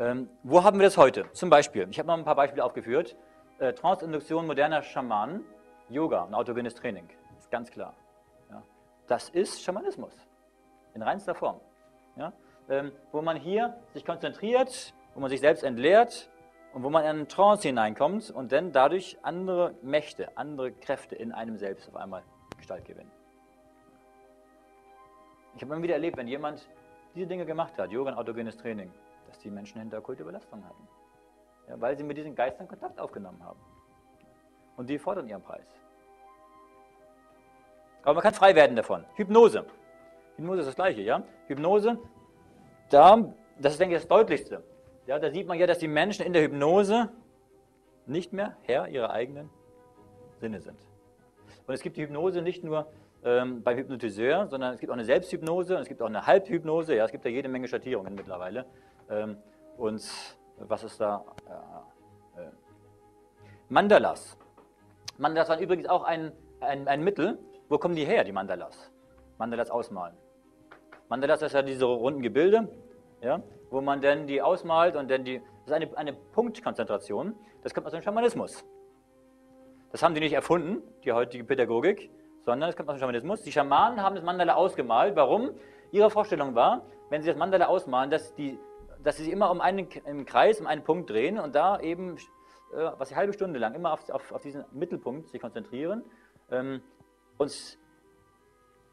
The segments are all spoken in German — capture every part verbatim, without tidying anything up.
Ähm, wo haben wir das heute? Zum Beispiel, ich habe mal ein paar Beispiele aufgeführt. Äh, Transinduktion moderner Schamanen, Yoga, ein autogenes Training, das ist ganz klar. Ja. Das ist Schamanismus, in reinster Form. Ja. Ähm, wo man hier sich konzentriert, wo man sich selbst entleert und wo man in einen Trance hineinkommt und dann dadurch andere Mächte, andere Kräfte in einem selbst auf einmal Gestalt gewinnen. Ich habe immer wieder erlebt, wenn jemand diese Dinge gemacht hat, Yoga und autogenes Training, dass die Menschen hinter okkulte Belastung hatten. Ja, weil sie mit diesen Geistern Kontakt aufgenommen haben. Und die fordern ihren Preis. Aber man kann frei werden davon. Hypnose. Hypnose ist das Gleiche, ja? Hypnose, da, das ist, denke ich, das Deutlichste. Ja, da sieht man ja, dass die Menschen in der Hypnose nicht mehr Herr ihrer eigenen Sinne sind. Und es gibt die Hypnose nicht nur ähm, beim Hypnotiseur, sondern es gibt auch eine Selbsthypnose, und es gibt auch eine Halbhypnose. Ja, es gibt ja jede Menge Schattierungen mittlerweile. Ähm, und was ist da? Äh, äh. Mandalas. Mandalas waren übrigens auch ein, ein, ein Mittel. Wo kommen die her, die Mandalas? Mandalas ausmalen. Mandalas ist ja diese runden Gebilde, ja, wo man dann die ausmalt und dann die. Das ist eine, eine Punktkonzentration. Das kommt aus dem Schamanismus. Das haben die nicht erfunden, die heutige Pädagogik, sondern es kommt aus dem Schamanismus. Die Schamanen haben das Mandala ausgemalt. Warum? Ihre Vorstellung war, wenn sie das Mandala ausmalen, dass, die, dass sie sich immer um einen im Kreis, um einen Punkt drehen und da eben, äh, was eine halbe Stunde lang, immer auf, auf, auf diesen Mittelpunkt sich konzentrieren. Ähm, und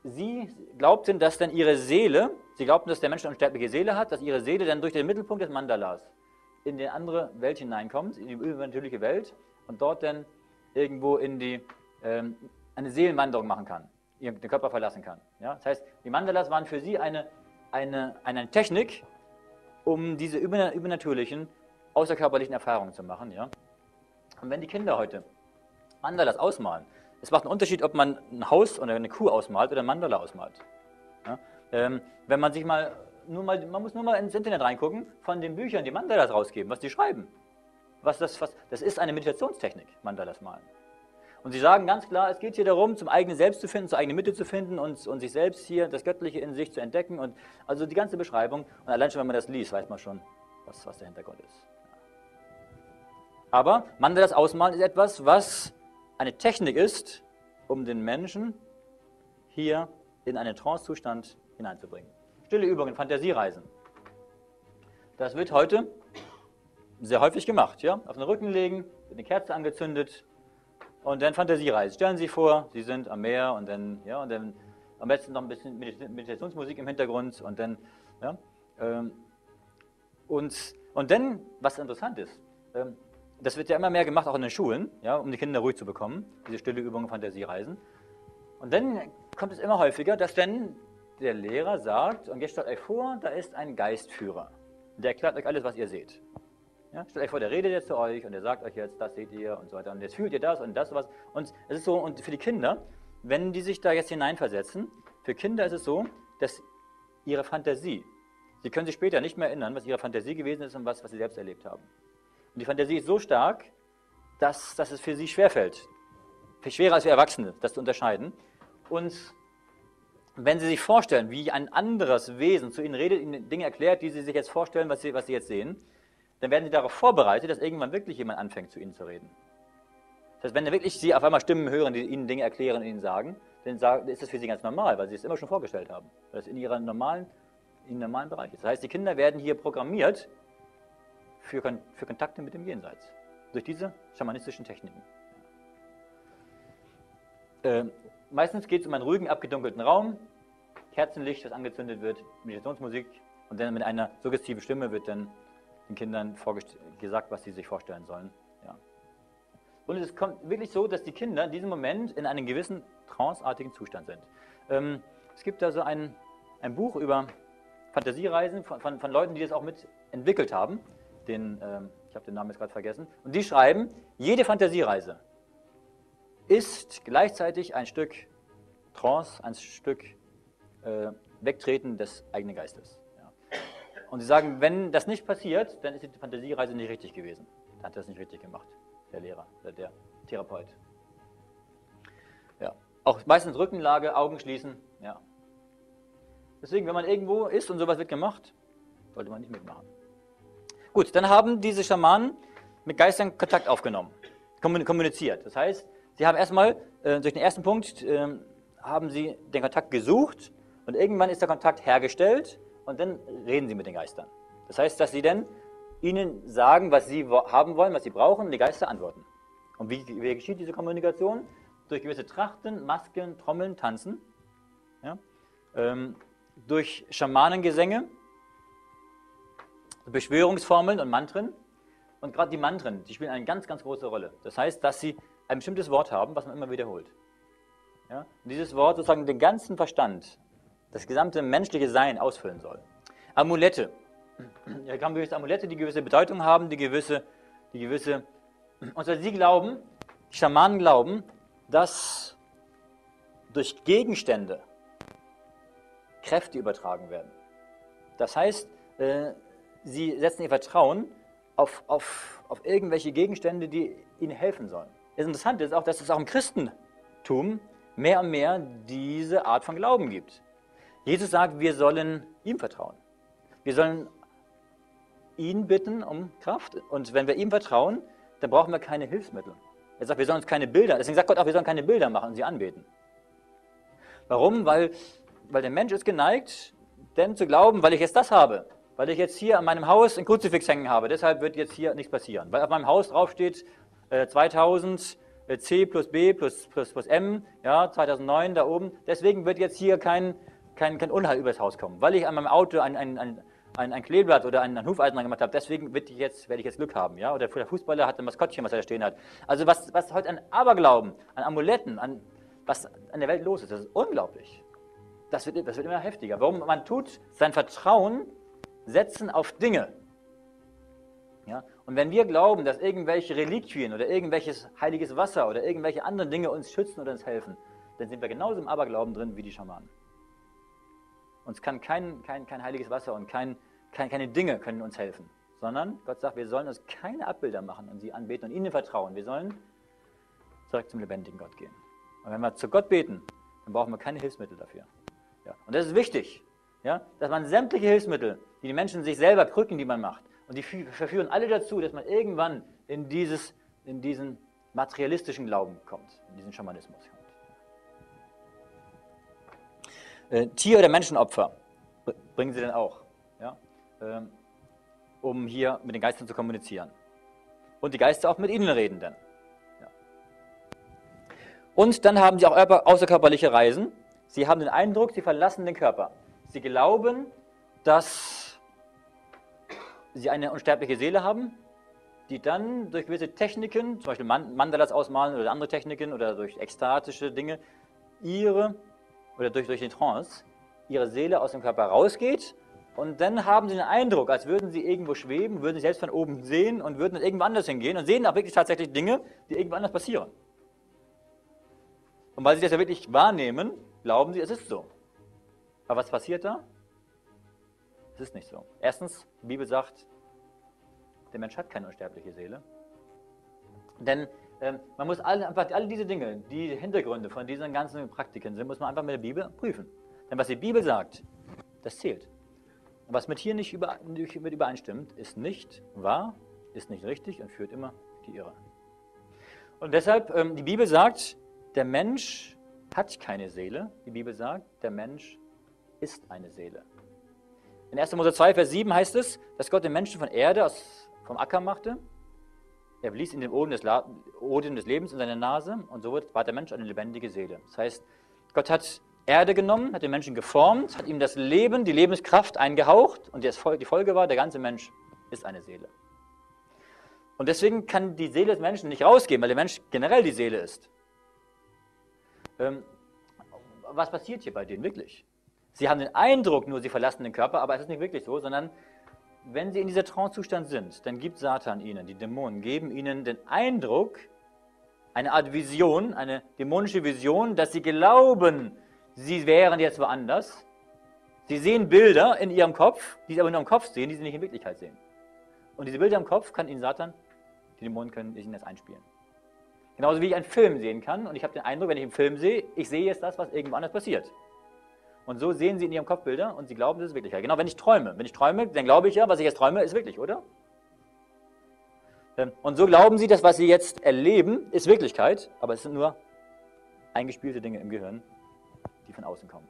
sie glaubten, dass dann ihre Seele, sie glaubten, dass der Mensch eine unsterbliche Seele hat, dass ihre Seele dann durch den Mittelpunkt des Mandalas in die andere Welt hineinkommt, in die übernatürliche Welt und dort dann irgendwo in die, ähm, eine Seelenwanderung machen kann, ihren den Körper verlassen kann. Ja? Das heißt, die Mandalas waren für sie eine, eine, eine Technik, um diese übernatürlichen, außerkörperlichen Erfahrungen zu machen. Ja? Und wenn die Kinder heute Mandalas ausmalen, es macht einen Unterschied, ob man ein Haus oder eine Kuh ausmalt oder ein Mandala ausmalt. Ja? Ähm, wenn man sich mal, nur mal, man muss nur mal ins Internet reingucken, von den Büchern, die Mandalas rausgeben, was die schreiben. Was das, was, das ist eine Meditationstechnik, Mandalas malen. Und sie sagen ganz klar, es geht hier darum, zum eigenen Selbst zu finden, zur eigenen Mitte zu finden und, und sich selbst hier, das Göttliche in sich zu entdecken. Und, also die ganze Beschreibung. Und allein schon, wenn man das liest, weiß man schon, was, was der Hintergrund ist. Aber Mandalas ausmalen ist etwas, was eine Technik ist, um den Menschen hier in einen Trance-Zustand hineinzubringen. Stille Übungen, Fantasiereisen. Das wird heute sehr häufig gemacht, ja? Auf den Rücken legen, eine Kerze angezündet und dann Fantasiereisen. Stellen Sie sich vor, Sie sind am Meer und dann, ja, und dann am besten noch ein bisschen Meditationsmusik im Hintergrund und dann, ja, ähm, und, und dann, was interessant ist, ähm, das wird ja immer mehr gemacht, auch in den Schulen, ja, um die Kinder ruhig zu bekommen, diese stille Übungen, Fantasiereisen. Und dann kommt es immer häufiger, dass dann der Lehrer sagt, und jetzt stellt euch vor, da ist ein Geistführer, der erklärt euch alles, was ihr seht. Ja, stellt euch vor, der redet jetzt zu euch und der sagt euch jetzt, das seht ihr und so weiter und jetzt fühlt ihr das und das was. Und es ist so, und für die Kinder, wenn die sich da jetzt hineinversetzen, für Kinder ist es so, dass ihre Fantasie, sie können sich später nicht mehr erinnern, was ihre Fantasie gewesen ist und was, was sie selbst erlebt haben. Und die Fantasie ist so stark, dass, dass es für sie schwerfällt. Viel schwerer als wir Erwachsene, das zu unterscheiden. Und wenn sie sich vorstellen, wie ein anderes Wesen zu ihnen redet, ihnen Dinge erklärt, die sie sich jetzt vorstellen, was sie, was sie jetzt sehen, dann werden sie darauf vorbereitet, dass irgendwann wirklich jemand anfängt, zu ihnen zu reden. Das heißt, wenn dann wirklich sie auf einmal Stimmen hören, die ihnen Dinge erklären und ihnen sagen, dann ist das für sie ganz normal, weil sie es immer schon vorgestellt haben. Weil es in ihrem normalen, normalen Bereich ist. Das heißt, die Kinder werden hier programmiert für, für Kontakte mit dem Jenseits. Durch diese schamanistischen Techniken. Ähm, meistens geht es um einen ruhigen, abgedunkelten Raum, Kerzenlicht, das angezündet wird, Meditationsmusik und dann mit einer suggestiven Stimme wird dann den Kindern gesagt, was sie sich vorstellen sollen. Ja. Und es kommt wirklich so, dass die Kinder in diesem Moment in einem gewissen tranceartigen Zustand sind. Ähm, es gibt da so ein, ein Buch über Fantasiereisen von, von, von Leuten, die das auch mitentwickelt haben. Den, ähm, ich habe den Namen jetzt gerade vergessen. Und die schreiben, jede Fantasiereise ist gleichzeitig ein Stück Trance, ein Stück äh, Wegtreten des eigenen Geistes. Und sie sagen, wenn das nicht passiert, dann ist die Fantasiereise nicht richtig gewesen. Dann hat das nicht richtig gemacht, der Lehrer oder der Therapeut. Ja. Auch meistens Rückenlage, Augen schließen. Ja. Deswegen, wenn man irgendwo ist und sowas wird gemacht, sollte man nicht mitmachen. Gut, dann haben diese Schamanen mit Geistern Kontakt aufgenommen, kommuniziert. Das heißt, sie haben erstmal, äh, durch den ersten Punkt, äh, haben sie den Kontakt gesucht und irgendwann ist der Kontakt hergestellt und dann reden sie mit den Geistern. Das heißt, dass sie dann ihnen sagen, was sie haben wollen, was sie brauchen und die Geister antworten. Und wie, wie geschieht diese Kommunikation? Durch gewisse Trachten, Masken, Trommeln, Tanzen, ja? ähm, durch Schamanengesänge, Beschwörungsformeln und Mantren. Und gerade die Mantren, die spielen eine ganz, ganz große Rolle. Das heißt, dass sie ein bestimmtes Wort haben, was man immer wiederholt. Ja? Und dieses Wort sozusagen den ganzen Verstand, das gesamte menschliche Sein ausfüllen soll. Amulette. Hier haben gewisse Amulette, die gewisse Bedeutung haben, die gewisse, die gewisse... Und zwar sie glauben, die Schamanen glauben, dass durch Gegenstände Kräfte übertragen werden. Das heißt, äh, sie setzen ihr Vertrauen auf, auf, auf irgendwelche Gegenstände, die ihnen helfen sollen. Das Interessante ist auch, dass es auch im Christentum mehr und mehr diese Art von Glauben gibt. Jesus sagt, wir sollen ihm vertrauen. Wir sollen ihn bitten um Kraft. Und wenn wir ihm vertrauen, dann brauchen wir keine Hilfsmittel. Er sagt, wir sollen uns keine Bilder, deswegen sagt Gott auch, wir sollen keine Bilder machen und sie anbeten. Warum? Weil, weil der Mensch ist geneigt, denn zu glauben, weil ich jetzt das habe, weil ich jetzt hier an meinem Haus ein Kruzifix hängen habe, deshalb wird jetzt hier nichts passieren. Weil auf meinem Haus draufsteht äh, zweitausend äh, C plus B plus, plus, plus M, ja, zweitausendneun da oben, deswegen wird jetzt hier kein, kein, kein Unheil übers Haus kommen. Weil ich an meinem Auto ein, ein, ein Ein, ein Kleeblatt oder ein, ein Hufeisen gemacht habe, deswegen wird ich jetzt, werde ich jetzt Glück haben. Ja? Oder der Fußballer hat ein Maskottchen, was er da stehen hat. Also was, was heute an Aberglauben, an Amuletten, an, was an der Welt los ist, das ist unglaublich. Das wird, das wird immer heftiger. Warum? Man tut sein Vertrauen setzen auf Dinge. Ja? Und wenn wir glauben, dass irgendwelche Reliquien oder irgendwelches heiliges Wasser oder irgendwelche anderen Dinge uns schützen oder uns helfen, dann sind wir genauso im Aberglauben drin wie die Schamanen. Uns kann kein, kein, kein heiliges Wasser und kein, kein, keine Dinge können uns helfen, sondern Gott sagt, wir sollen uns keine Abbilder machen und sie anbeten und ihnen vertrauen. Wir sollen zurück zum lebendigen Gott gehen. Und wenn wir zu Gott beten, dann brauchen wir keine Hilfsmittel dafür. Ja. Und das ist wichtig, ja, dass man sämtliche Hilfsmittel, die die Menschen sich selber krücken, die man macht, und die verführen alle dazu, dass man irgendwann in, dieses, in diesen materialistischen Glauben kommt, in diesen Schamanismus kommt. Tier- oder Menschenopfer bringen sie dann auch, ja, um hier mit den Geistern zu kommunizieren. Und die Geister auch mit ihnen reden dann. Ja. Und dann haben sie auch außerkörperliche Reisen. Sie haben den Eindruck, sie verlassen den Körper. Sie glauben, dass sie eine unsterbliche Seele haben, die dann durch gewisse Techniken, zum Beispiel Mandalas ausmalen oder andere Techniken oder durch ekstatische Dinge, ihre oder durch, durch den Trance, ihre Seele aus dem Körper rausgeht und dann haben sie den Eindruck, als würden sie irgendwo schweben, würden sich selbst von oben sehen und würden dann irgendwo anders hingehen und sehen auch wirklich tatsächlich Dinge, die irgendwo anders passieren. Und weil sie das ja wirklich wahrnehmen, glauben sie, es ist so. Aber was passiert da? Es ist nicht so. Erstens, die Bibel sagt, der Mensch hat keine unsterbliche Seele. Denn man muss alle, einfach alle diese Dinge, die Hintergründe von diesen ganzen Praktiken sind, muss man einfach mit der Bibel prüfen. Denn was die Bibel sagt, das zählt. Und was mit hier nicht über, mit übereinstimmt, ist nicht wahr, ist nicht richtig und führt immer die Irre. Und deshalb, die Bibel sagt, der Mensch hat keine Seele. Die Bibel sagt, der Mensch ist eine Seele. In erster Mose zwei, Vers sieben heißt es, dass Gott den Menschen von Erde, aus, vom Acker machte. Er blies in den Odem des, Odem des Lebens in seine Nase und so war der Mensch eine lebendige Seele. Das heißt, Gott hat Erde genommen, hat den Menschen geformt, hat ihm das Leben, die Lebenskraft eingehaucht und die Folge war, der ganze Mensch ist eine Seele. Und deswegen kann die Seele des Menschen nicht rausgehen, weil der Mensch generell die Seele ist. Ähm, was passiert hier bei denen wirklich? Sie haben den Eindruck, nur sie verlassen den Körper, aber es ist nicht wirklich so, sondern wenn sie in dieser Trancezustand sind, dann gibt Satan ihnen, die Dämonen, geben ihnen den Eindruck, eine Art Vision, eine dämonische Vision, dass sie glauben, sie wären jetzt woanders. Sie sehen Bilder in ihrem Kopf, die sie aber nur im Kopf sehen, die sie nicht in Wirklichkeit sehen. Und diese Bilder im Kopf kann ihnen Satan, die Dämonen können ihnen das einspielen. Genauso wie ich einen Film sehen kann und ich habe den Eindruck, wenn ich einen Film sehe, ich sehe jetzt das, was irgendwo anders passiert. Und so sehen sie in ihrem Kopf Bilder und sie glauben, das ist Wirklichkeit. Genau, wenn ich träume. Wenn ich träume, dann glaube ich ja, was ich jetzt träume, ist wirklich, oder? Und so glauben sie, dass was sie jetzt erleben, ist Wirklichkeit, aber es sind nur eingespielte Dinge im Gehirn, die von außen kommen.